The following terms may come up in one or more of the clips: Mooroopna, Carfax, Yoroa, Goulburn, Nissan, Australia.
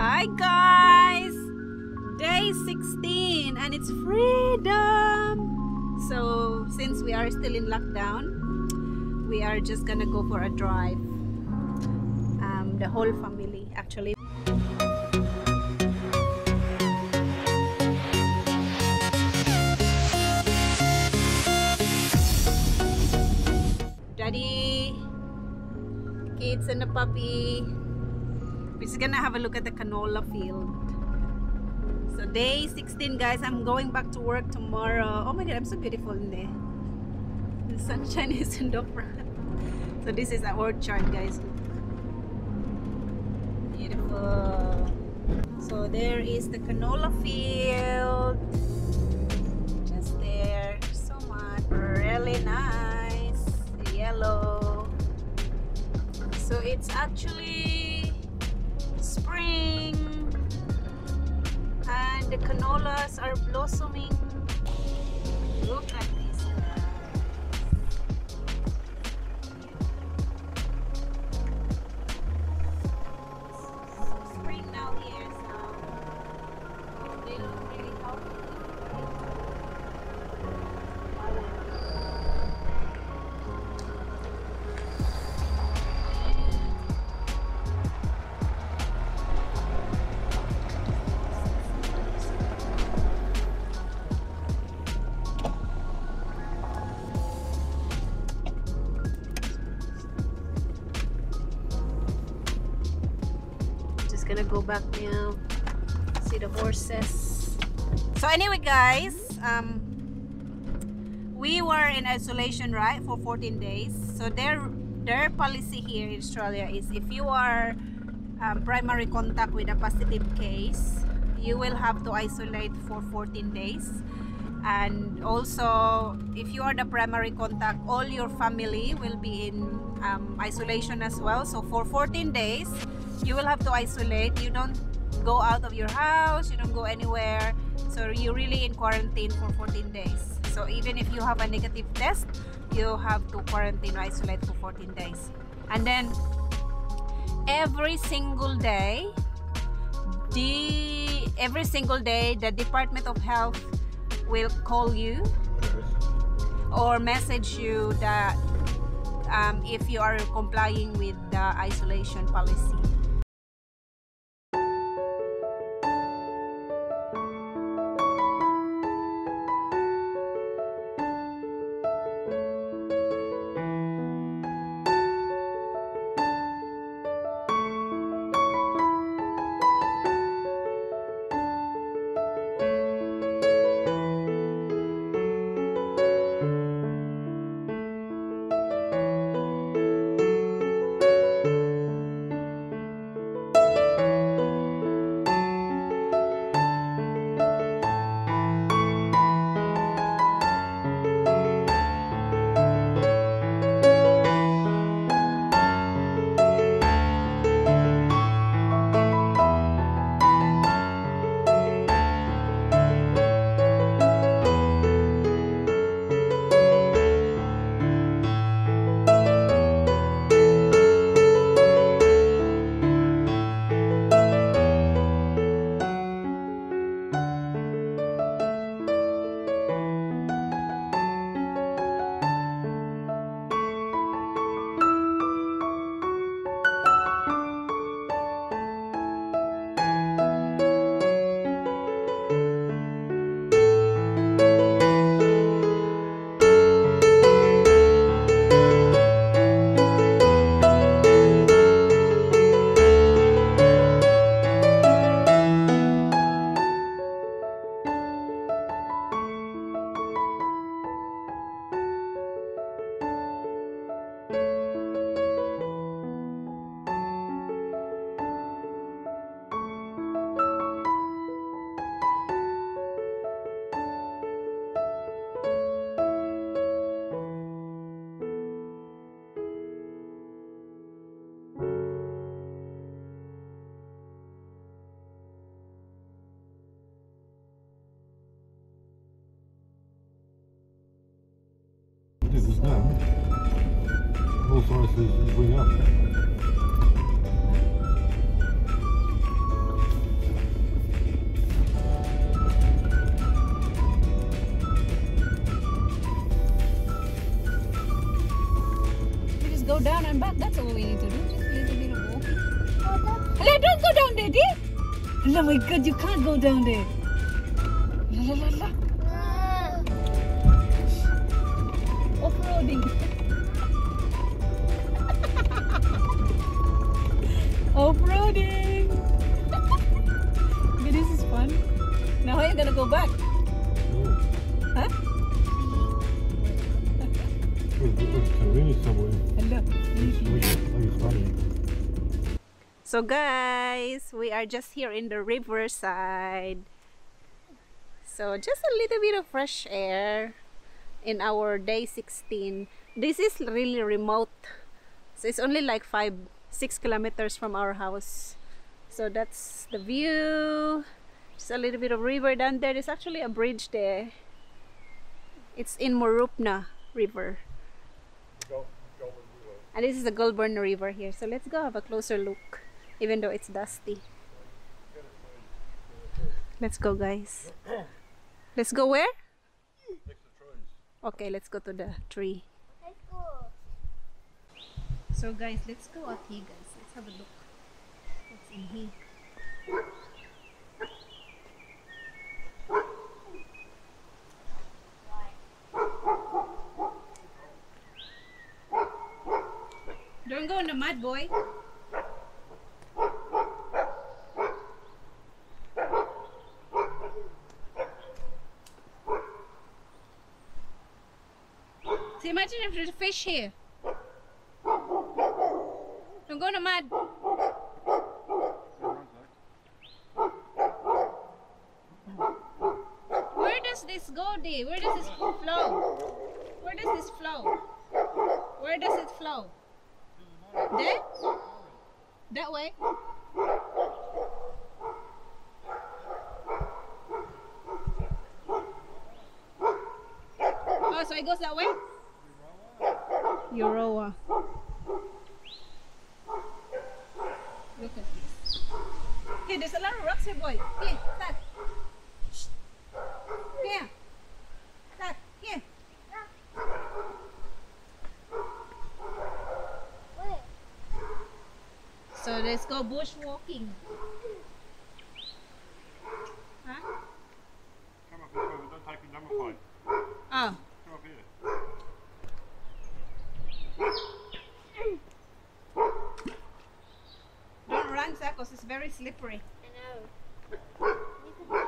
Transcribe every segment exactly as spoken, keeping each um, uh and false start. Hi guys, day sixteen and it's freedom. So since we are still in lockdown, we are just gonna go for a drive, um, the whole family actually. Daddy, kids and the puppy. We're just gonna have a look at the canola field. So day sixteen, guys, I'm going back to work tomorrow. Oh my god, I'm so beautiful in there. The sunshine is in the front. So this is our orchard, guys. Beautiful. So there is the canola field. Just there. So much. Really nice. The yellow. So it's actually spring and the canolas are blossoming. Look at this. Spring now here, so they look really healthy. Gonna go back now, see the horses. So anyway, guys, um we were in isolation, right, for fourteen days. So their their policy here in Australia is if you are um, primary contact with a positive case, you will have to isolate for fourteen days. And also, if you are the primary contact, all your family will be in um, isolation as well. So for fourteen days you will have to isolate. You don't go out of your house, you don't go anywhere, so you're really in quarantine for fourteen days. So even if you have a negative test, you have to quarantine or isolate for fourteen days. And then every single day the every single day the Department of Health will call you or message you that um, if you are complying with the isolation policy. Now, all sizes is way up. back. That's all we need to do. Just a little bit of walking. La, la, don't go down there, dear. Oh my God, you can't go down there. La, la, la, la. Off-roading. Off-roading. This is fun. Now how are you gonna go back? Huh? So guys, we are just here in the riverside. So just a little bit of fresh air in our day sixteen. This is really remote. So it's only like five, six kilometers from our house. So that's the view. Just a little bit of river down there. There's actually a bridge there. It's in Mooroopna River. And this is the Goulburn River here. So let's go have a closer look, even though it's dusty. Let's go, guys. Let's go where? Okay, let's go to the tree. Let's go. So guys, let's go out here, guys. Let's have a look. What's in here? Don't go in the mud, boy. So imagine if there's a fish here. Don't go in the mud. Where does this go, Dee? Where does this flow? Where does this flow? Where does it flow? There? That way? Oh, so it goes that way? Yoroa. Look at this. Hey, there's a lot of rocks here, boy. Here, Dad. Here. Dad, here. So let's go bushwalking. Huh? Come up here, but don't take your number plate. Oh. Come up here. Don't run, sir, because it's very slippery. I know. You can die.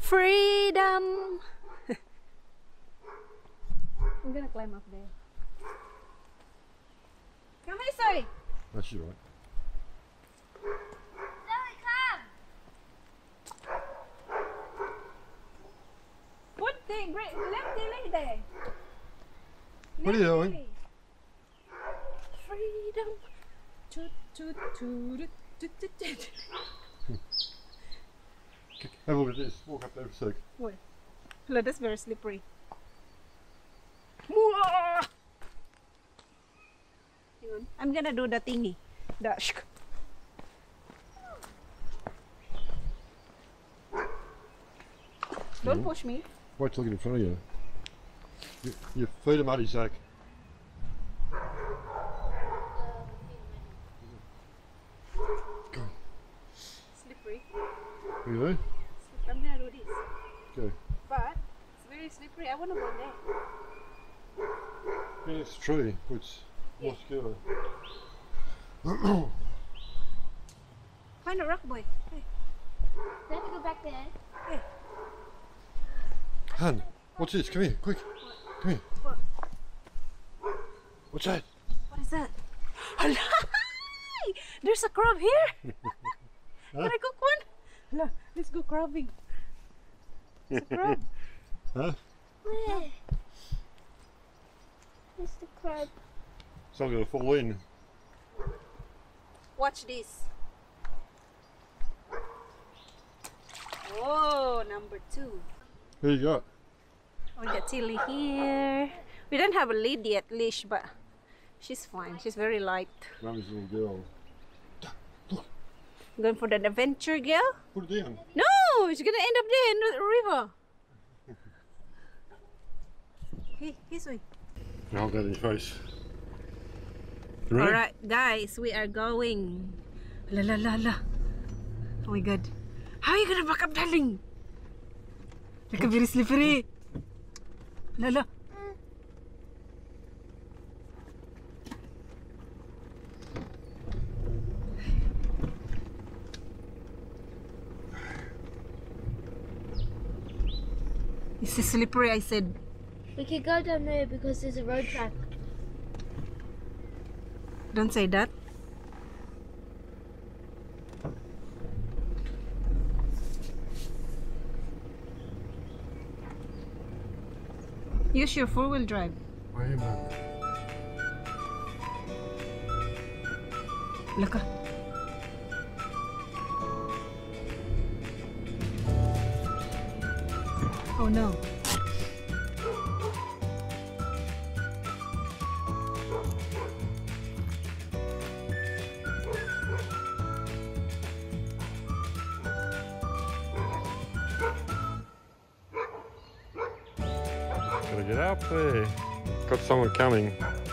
Freedom! I'm gonna climb up there. Come here, sorry. That's you, right? There. What are you doing? Freedom. Toot, toot, toot, toot, toot, toot. Have a look at this. Walk up there for a sec. What? Look, that's very slippery. Hang on. I'm gonna do the thingy. The shk. Don't mm. push me. Wait till I get in front of you. Your feet are muddy, Zach. Slippery. Really? I'm gonna do this. Okay. But it's very slippery. I wanna go there. Yeah, it's true. It's more scary. Find a rock, boy. Hey. Let me go back there. Hey. Han, what's this? Come here, quick. What? Come here. What? What's that? What is that? There's a crab here. Huh? Can I cook one? No, let's go crabbing. There's a crab. Huh? Where? There's the crab. It's not going to fall in. Watch this. Whoa, number two. Who you got? We got Tilly here. We don't have a lead yet, leash, but she's fine. She's very light. Mummy's little girl. Look. Going for an adventure, girl? Put it down. No, it's going to end up there in the river. Hey, this way. I'll get in your face. Alright, guys, we are going. La la la la. Oh my god. How are you going to back up, darling? Like a very slippery. La la. This is slippery, I said. We can go down there because there's a road track. Don't say that. Use your four-wheel drive. Where are you, man? Look up. Oh no. Gotta get up there. Got someone coming.